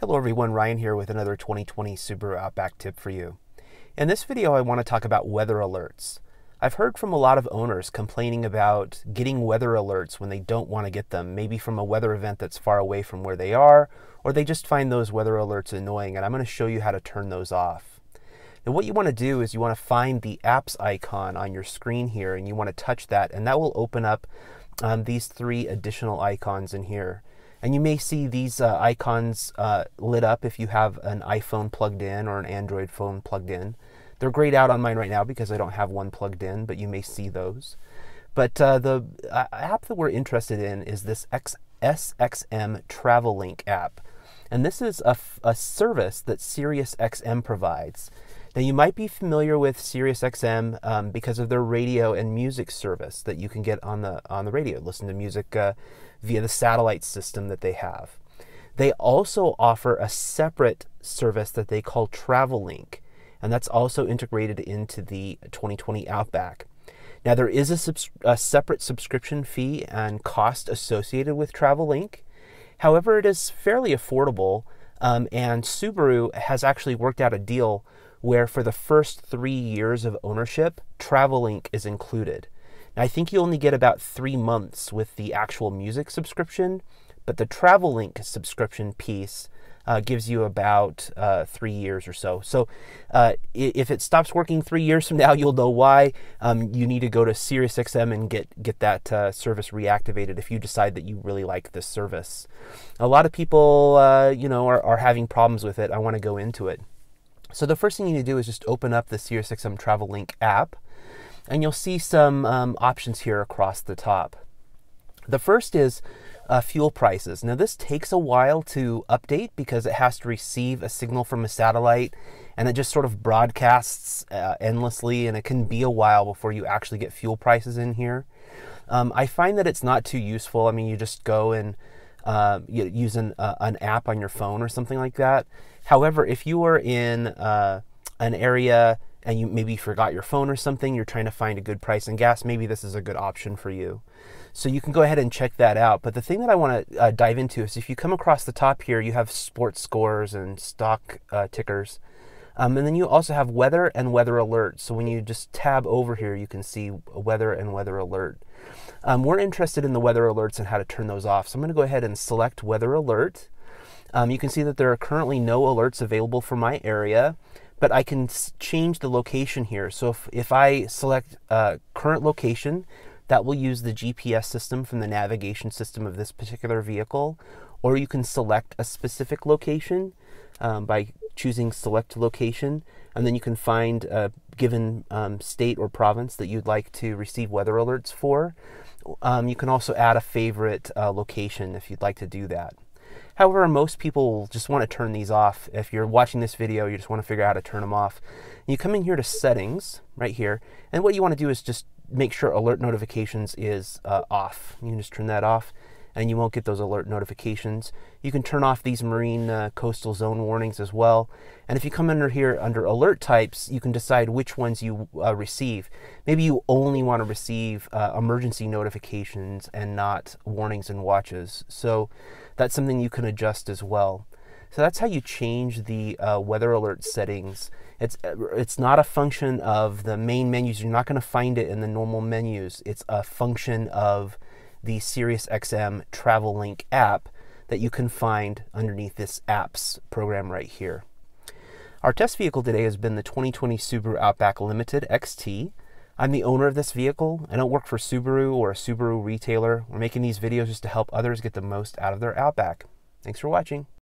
Hello everyone, Ryan here with another 2020 Subaru Outback tip for you. In this video, I want to talk about weather alerts. I've heard from a lot of owners complaining about getting weather alerts when they don't want to get them, maybe from a weather event that's far away from where they are, or they just find those weather alerts annoying, and I'm going to show you how to turn those off. Now, what you want to do is you want to find the apps icon on your screen here, and you want to touch that, and that will open up these three additional icons in here. And you may see these icons lit up if you have an iPhone plugged in or an Android phone plugged in. They're grayed out on mine right now because I don't have one plugged in, but you may see those. But the app that we're interested in is this SXM Travel Link app. And this is a service that SiriusXM provides. Now, you might be familiar with SiriusXM because of their radio and music service that you can get on the radio, listen to music via the satellite system that they have. They also offer a separate service that they call Travel Link, and that's also integrated into the 2020 Outback. Now, there is a separate subscription fee and cost associated with Travel Link. However, it is fairly affordable, and Subaru has actually worked out a deal where for the first 3 years of ownership, Travel Link is included. Now, I think you only get about 3 months with the actual music subscription, but the Travel Link subscription piece gives you about 3 years or so. So if it stops working 3 years from now, you'll know why. You need to go to SiriusXM and get that service reactivated if you decide that you really like this service. A lot of people are having problems with it. I want to go into it. So the first thing you need to do is just open up the SiriusXM Travel Link app, and you'll see some options here across the top. The first is fuel prices. Now, this takes a while to update because it has to receive a signal from a satellite, and it just sort of broadcasts endlessly, and it can be a while before you actually get fuel prices in here. I find that it's not too useful. I mean, you just go and use an app on your phone or something like that. However, if you are in an area and you maybe forgot your phone or something, you're trying to find a good price in gas, maybe this is a good option for you. So you can go ahead and check that out. But the thing that I want to dive into is if you come across the top here, you have sports scores and stock tickers. And then you also have weather and weather alert. So when you just tab over here, you can see weather and weather alert. We're interested in the weather alerts and how to turn those off. So I'm going to go ahead and select weather alert. You can see that there are currently no alerts available for my area, but I can change the location here. So if I select current location, that will use the GPS system from the navigation system of this particular vehicle, or you can select a specific location by choosing select location, and then you can find a given state or province that you'd like to receive weather alerts for. You can also add a favorite location if you'd like to do that. However, most people just want to turn these off. If you're watching this video, you just want to figure out how to turn them off. You come in here to settings right here, and what you want to do is just make sure alert notifications is off. You can just turn that off, and you won't get those alert notifications. You can turn off these marine coastal zone warnings as well. And if you come under here under alert types, you can decide which ones you receive. Maybe you only want to receive emergency notifications and not warnings and watches. So that's something you can adjust as well. So that's how you change the weather alert settings. It's not a function of the main menus. You're not going to find it in the normal menus. It's a function of the SiriusXM Travel Link app that you can find underneath this apps program right here. Our test vehicle today has been the 2020 Subaru Outback Limited XT. I'm the owner of this vehicle. I don't work for Subaru or a Subaru retailer. We're making these videos just to help others get the most out of their Outback. Thanks for watching.